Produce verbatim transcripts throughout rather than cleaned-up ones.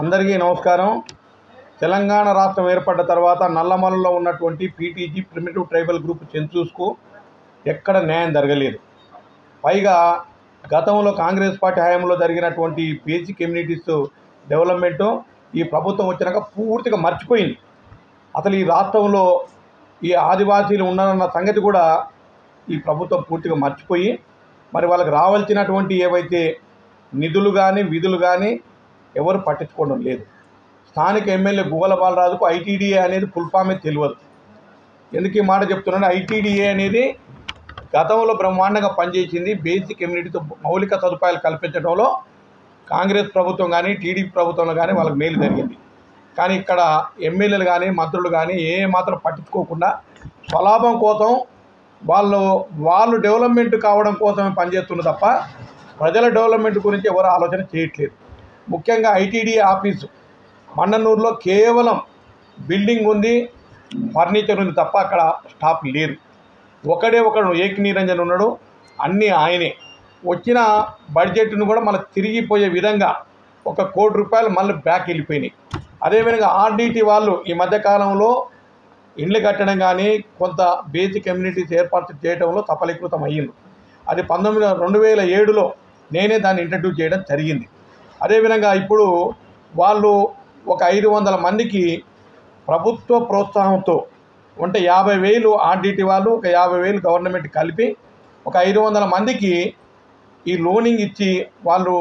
అందరికీ నమస్కారం। తెలంగాణ రాష్ట్రం ఏర్పడ్డ తర్వాత నల్లమలలో ఉన్నటువంటి పీటీజీ ప్రిమిటివ్ ట్రైబల్ గ్రూప్ చెంచులకు ఎక్కడ న్యాయం జరగలేదు। పైగా గతంలో కాంగ్రెస్ పార్టీ హయాంలో జరిగినటువంటి బేసిక్ కమ్యూనిటీస్ డెవలప్మెంట్ ఈ ప్రభుత్వం వచ్చినాక పూర్తిగా మర్చిపోయింది। అసలు ఈ రాష్ట్రంలో ఈ ఆదివాసీలు ఉన్నారన్న సంగతి కూడా ఈ ప్రభుత్వం పూర్తిగా మర్చిపోయి మరి వాళ్ళకి రావాల్సినటువంటి ఏవైతే నిధులు కానీ విధులు కానీ ఎవరు పట్టించుకోవడం లేదు। స్థానిక ఎమ్మెల్యే గువ్వల బాలరాజుకు ఐటీడీఏ అనేది ఫుల్ ఫామే తెలియదు। ఎందుకు ఈ మాట చెప్తున్నాను, ఐటీడీఏ అనేది గతంలో బ్రహ్మాండంగా పనిచేసింది। బేసిక్ కమ్యూనిటీతో మౌలిక సదుపాయాలు కల్పించడంలో కాంగ్రెస్ ప్రభుత్వం కానీ టీడీపీ ప్రభుత్వంలో కానీ వాళ్ళకి మేలు జరిగింది। కానీ ఇక్కడ ఎమ్మెల్యేలు కానీ మంత్రులు కానీ ఏ మాత్రం పట్టించుకోకుండా స్వలాభం కోసం వాళ్ళు వాళ్ళు డెవలప్మెంట్ కావడం కోసమే పనిచేస్తున్నారు తప్ప ప్రజల డెవలప్మెంట్ గురించి ఎవరు ఆలోచన చేయట్లేదు। ముఖ్యంగా ఐటీడీ ఆఫీసు మన్ననూరులో కేవలం బిల్డింగ్ ఉంది, ఫర్నిచర్ ఉంది తప్ప అక్కడ స్టాఫ్ లేరు। ఒకడే ఒకడు ఏకి నిరంజన్ ఉన్నాడు, అన్నీ ఆయనే। వచ్చిన బడ్జెట్ను కూడా మళ్ళీ తిరిగిపోయే విధంగా ఒక కోటి రూపాయలు మళ్ళీ బ్యాక్ వెళ్ళిపోయినాయి। అదేవిధంగా ఆర్డీటీ వాళ్ళు ఈ మధ్యకాలంలో ఇండ్లు కట్టడం కానీ కొంత బేసిక్ కమ్యూనిటీస్ ఏర్పాటు చేయడంలో సఫలీకృతం అయ్యింది। అది పంతొమ్మిది రెండు వేల ఏడులో నేనే దాన్ని ఇంట్రడ్యూస్ చేయడం జరిగింది। అదేవిధంగా ఇప్పుడు వాళ్ళు ఒక ఐదు వందల మందికి ప్రభుత్వ ప్రోత్సాహంతో అంటే యాభై వేలు ఆర్డీటీ వాళ్ళు ఒక యాభై వేలు గవర్నమెంట్ కలిపి ఒక ఐదు వందల మందికి ఈ లోనింగ్ ఇచ్చి వాళ్ళు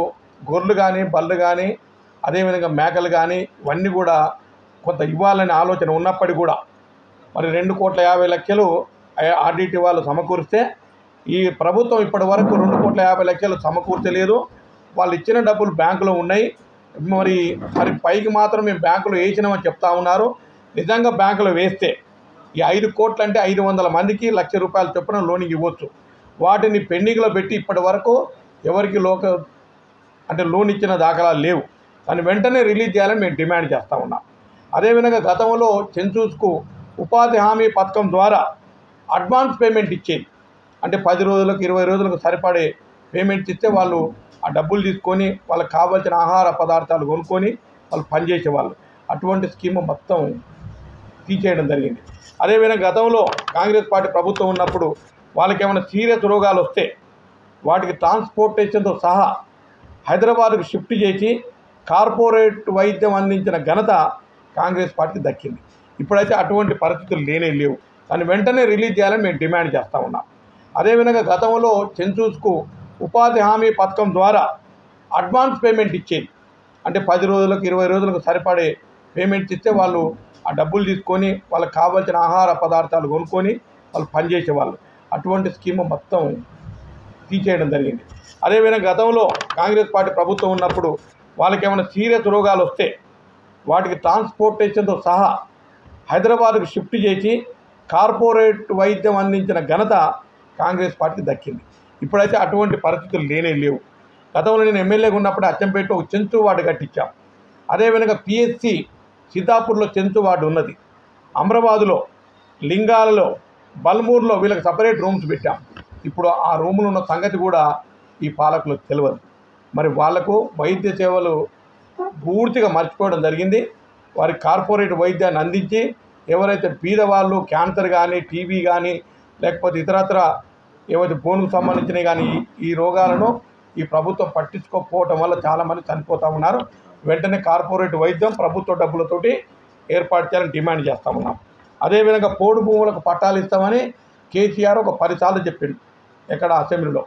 గొర్రెలు కానీ బళ్ళు కానీ అదేవిధంగా మేకలు కానీ ఇవన్నీ కూడా కొంత ఇవ్వాలనే ఆలోచన ఉన్నప్పటికీ కూడా మరి రెండు కోట్ల యాభై లక్షలు ఆర్డీటీ వాళ్ళు సమకూరిస్తే ఈ ప్రభుత్వం ఇప్పటి వరకు రెండు కోట్ల యాభై లక్షలు సమకూర్చలేదు। వాళ్ళు ఇచ్చిన డబ్బులు బ్యాంకులో ఉన్నాయి। మరి మరి పైకి మాత్రం మేము బ్యాంకులో వేసినామని చెప్తా ఉన్నారు। నిజంగా బ్యాంకులో వేస్తే ఈ ఐదు కోట్లు అంటే ఐదు వందల మందికి లక్ష రూపాయలు చొప్పున లోనింగ్ ఇవ్వచ్చు। వాటిని పెండింగ్లో పెట్టి ఇప్పటి వరకు ఎవరికి లోక అంటే లోన్ ఇచ్చిన దాఖలాలు లేవు। దాన్ని వెంటనే రిలీజ్ చేయాలని మేము డిమాండ్ చేస్తూ ఉన్నాం। అదేవిధంగా గతంలో చెంచులకు ఉపాధి హామీ పథకం ద్వారా అడ్వాన్స్ పేమెంట్ ఇచ్చేది, అంటే పది రోజులకు ఇరవై రోజులకు సరిపడే పేమెంట్స్ ఇస్తే వాళ్ళు ఆ డబ్బులు తీసుకొని వాళ్ళకి కావాల్సిన ఆహార పదార్థాలు కొనుక్కొని వాళ్ళు పనిచేసేవాళ్ళు। అటువంటి స్కీమ్ మొత్తం తీసేయడం జరిగింది। అదేవిధంగా గతంలో కాంగ్రెస్ పార్టీ ప్రభుత్వం ఉన్నప్పుడు వాళ్ళకి ఏమైనా సీరియస్ రోగాలు వస్తే వాటికి ట్రాన్స్పోర్టేషన్తో సహా హైదరాబాద్కు షిఫ్ట్ చేసి కార్పొరేట్ వైద్యం అందించిన ఘనత కాంగ్రెస్ పార్టీకి దక్కింది। ఇప్పుడైతే అటువంటి పరిస్థితులు లేనే లేవు। దాన్ని వెంటనే రిలీజ్ చేయాలని మేము డిమాండ్ చేస్తూ ఉన్నాం। అదేవిధంగా గతంలో చెంచులకు ఉపాధి హామీ పథకం ద్వారా అడ్వాన్స్ పేమెంట్ ఇచ్చేది, అంటే పది రోజులకు ఇరవై రోజులకు సరిపడే పేమెంట్స్ ఇస్తే వాళ్ళు ఆ డబ్బులు తీసుకొని వాళ్ళకి కావాల్సిన ఆహార పదార్థాలు కొనుక్కొని వాళ్ళు పనిచేసేవాళ్ళు। అటువంటి స్కీమ్ మొత్తం తీసేయడం జరిగింది। అదేవిధంగా గతంలో కాంగ్రెస్ పార్టీ ప్రభుత్వం ఉన్నప్పుడు వాళ్ళకి ఏమైనా సీరియస్ రోగాలు వస్తే వాటికి ట్రాన్స్పోర్టేషన్తో సహా హైదరాబాద్కు షిఫ్ట్ చేసి కార్పొరేట్ వైద్యం అందించిన ఘనత కాంగ్రెస్ పార్టీకి దక్కింది। ఇప్పుడైతే అటువంటి పరిస్థితులు లేనే లేవు। గతంలో నేను ఎమ్మెల్యేగా ఉన్నప్పుడు అచ్చంపేటలో ఒక చెంచు వార్డు కట్టించాం। అదేవిధంగా పిఎస్సి సిద్ధాపూర్లో చెంచు వార్డు ఉన్నది, అమరాబాదులో లింగాలలో బల్మూర్లో వీళ్ళకి సపరేట్ రూమ్స్ పెట్టాం। ఇప్పుడు ఆ రూములు ఉన్న సంగతి కూడా ఈ పాలకులకు తెలియదు। మరి వాళ్లకు వైద్య సేవలు పూర్తిగా మర్చిపోవడం జరిగింది। వారి కార్పొరేట్ వైద్యాన్ని అందించి ఎవరైతే బీదవాళ్ళు క్యాన్సర్ కానీ టీబీ కానీ లేకపోతే ఇతరత్ర ఏవైతే బోన్కు సంబంధించినవి కానీ ఈ రోగాలను ఈ ప్రభుత్వం పట్టించుకోకపోవటం వల్ల చాలామంది చనిపోతూ ఉన్నారు। వెంటనే కార్పొరేట్ వైద్యం ప్రభుత్వ డబ్బులతోటి ఏర్పాటు చేయాలని డిమాండ్ చేస్తూ ఉన్నాం। అదేవిధంగా పోడు భూములకు పట్టాలు ఇస్తామని కేసీఆర్ ఒక పదిసార్లు చెప్పిండు, ఎక్కడ అసెంబ్లీలో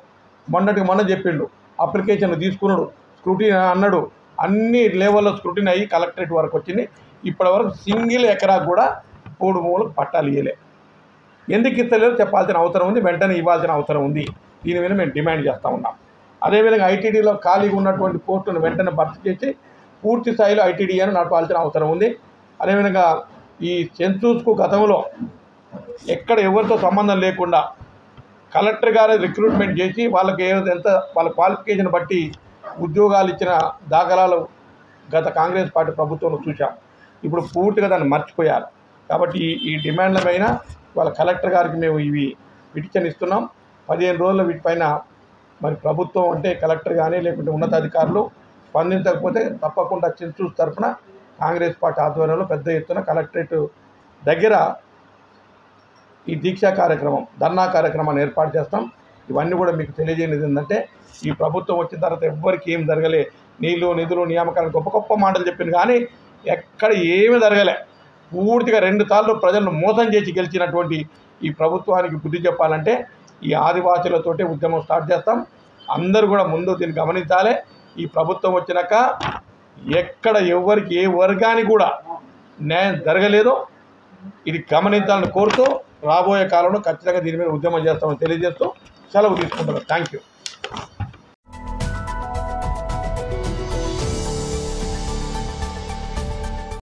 మొన్నటికి మొన్న చెప్పిండు। అప్లికేషన్ తీసుకున్నాడు, స్క్రూటినీ అన్నాడు, అన్ని లెవెల్లో స్క్రూటినీ అయ్యి కలెక్టరేట్ వరకు వచ్చింది। ఇప్పటి వరకు సింగిల్ ఎకరా కూడా పోడు భూములకు పట్టాలు ఇవ్వలే। ఎందుకు ఇస్తలేదో చెప్పాల్సిన అవసరం ఉంది, వెంటనే ఇవ్వాల్సిన అవసరం ఉంది। దీని మీద మేము డిమాండ్ చేస్తూ ఉన్నాం। అదేవిధంగా ఐటీడీలో ఖాళీగా ఉన్నటువంటి పోస్టులను వెంటనే భర్తీ చేసి పూర్తి స్థాయిలో ఐటీడీఏను నడపాల్సిన అవసరం ఉంది। అదేవిధంగా ఈ చెంచులకు గతంలో ఎక్కడ ఎవరితో సంబంధం లేకుండా కలెక్టర్ గారే రిక్రూట్మెంట్ చేసి వాళ్ళకి ఎంత వాళ్ళ క్వాలిఫికేషన్ బట్టి ఉద్యోగాలు ఇచ్చిన దాఖలాలు గత కాంగ్రెస్ పార్టీ ప్రభుత్వంలో చూశాం। ఇప్పుడు పూర్తిగా దాన్ని మర్చిపోయారు। కాబట్టి ఈ డిమాండ్ల పైన వాళ్ళ కలెక్టర్ గారికి మేము ఇవి పిటిషన్ ఇస్తున్నాం। పదిహేను రోజుల వీటిపైన మరి ప్రభుత్వం అంటే కలెక్టర్ కానీ లేకుంటే ఉన్నతాధికారులు స్పందించకపోతే తప్పకుండా చెంచు తరపున కాంగ్రెస్ పార్టీ ఆధ్వర్యంలో పెద్ద ఎత్తున కలెక్టరేట్ దగ్గర ఈ దీక్షా కార్యక్రమం ధర్నా కార్యక్రమాన్ని ఏర్పాటు చేస్తాం. ఇవన్నీ కూడా మీకు తెలియజేయనిది ఏంటంటే ఈ ప్రభుత్వం వచ్చిన తర్వాత ఎవ్వరికి ఏం జరగలే. నీళ్ళు నిధులు నియామకాలను గొప్ప గొప్ప మాటలు చెప్పింది కానీ ఎక్కడ ఏమీ జరగలే. పూర్తిగా రెండు సార్లు ప్రజలను మోసం చేసి గెలిచినటువంటి ఈ ప్రభుత్వానికి బుద్ధి చెప్పాలంటే ఈ ఆదివాసులతోటే ఉద్యమం స్టార్ట్ చేస్తాం. అందరూ కూడా ముందు దీన్ని గమనించాలి. ఈ ప్రభుత్వం వచ్చినాక ఎక్కడ ఎవరికి ఏ వర్గానికి కూడా న్యాయం జరగలేదు. ఇది గమనించాలని కోరుతూ రాబోయే కాలంలో ఖచ్చితంగా దీని మీద ఉద్యమం చేస్తామని తెలియజేస్తూ సెలవు తీసుకుంటున్నాం. Thank you.